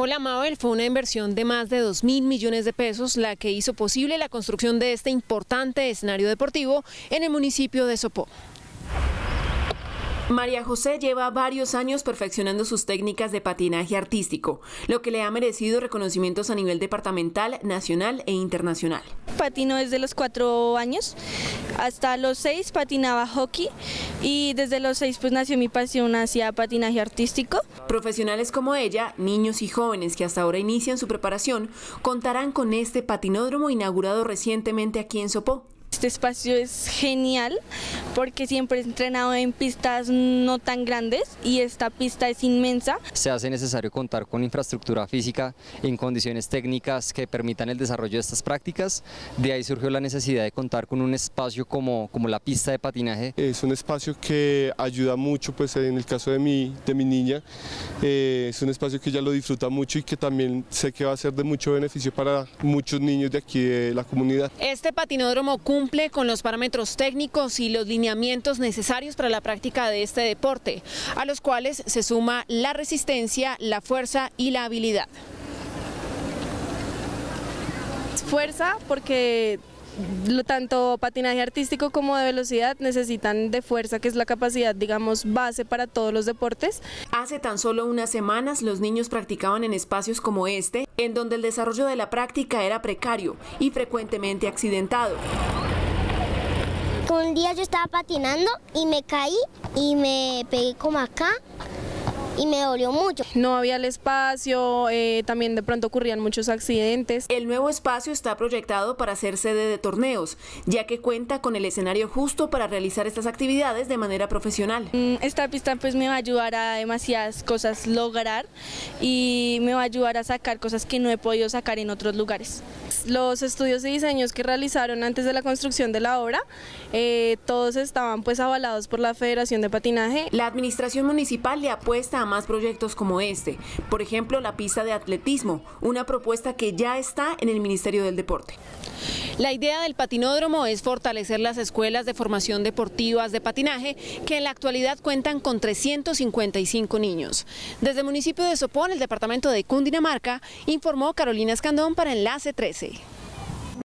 Hola Mabel, fue una inversión de más de 2.000 millones de pesos la que hizo posible la construcción de este importante escenario deportivo en el municipio de Sopó. María José lleva varios años perfeccionando sus técnicas de patinaje artístico, lo que le ha merecido reconocimientos a nivel departamental, nacional e internacional. Patino desde los 4 años, hasta los 6 patinaba hockey y desde los 6 pues nació mi pasión hacia patinaje artístico. Profesionales como ella, niños y jóvenes que hasta ahora inician su preparación, contarán con este patinódromo inaugurado recientemente aquí en Sopó. Este espacio es genial porque siempre he entrenado en pistas no tan grandes y esta pista es inmensa. Se hace necesario contar con infraestructura física en condiciones técnicas que permitan el desarrollo de estas prácticas. De ahí surgió la necesidad de contar con un espacio como la pista de patinaje. Es un espacio que ayuda mucho, pues en el caso de mi niña, es un espacio que ella lo disfruta mucho y que también sé que va a ser de mucho beneficio para muchos niños de aquí de la comunidad. Este patinódromo cumple con los parámetros técnicos y los lineamientos necesarios para la práctica de este deporte, a los cuales se suma la resistencia, la fuerza y la habilidad. Fuerza, porque tanto patinaje artístico como de velocidad necesitan de fuerza, que es la capacidad, digamos, base para todos los deportes. Hace tan solo unas semanas los niños practicaban en espacios como este, en donde el desarrollo de la práctica era precario y frecuentemente accidentado. Un día yo estaba patinando y me caí y me pegué como acá y me dolió mucho. No había el espacio, también de pronto ocurrían muchos accidentes. El nuevo espacio está proyectado para ser sede de torneos, ya que cuenta con el escenario justo para realizar estas actividades de manera profesional. Esta pista pues me va a ayudar a demasiadas cosas lograr y me va a ayudar a sacar cosas que no he podido sacar en otros lugares. Los estudios y diseños que realizaron antes de la construcción de la obra, todos estaban pues avalados por la Federación de Patinaje. La administración municipal le apuesta a más proyectos como este, por ejemplo la pista de atletismo, una propuesta que ya está en el Ministerio del Deporte. La idea del patinódromo es fortalecer las escuelas de formación deportivas de patinaje que en la actualidad cuentan con 355 niños. Desde el municipio de Sopó, en el departamento de Cundinamarca, informó Carolina Escandón para Enlace 13.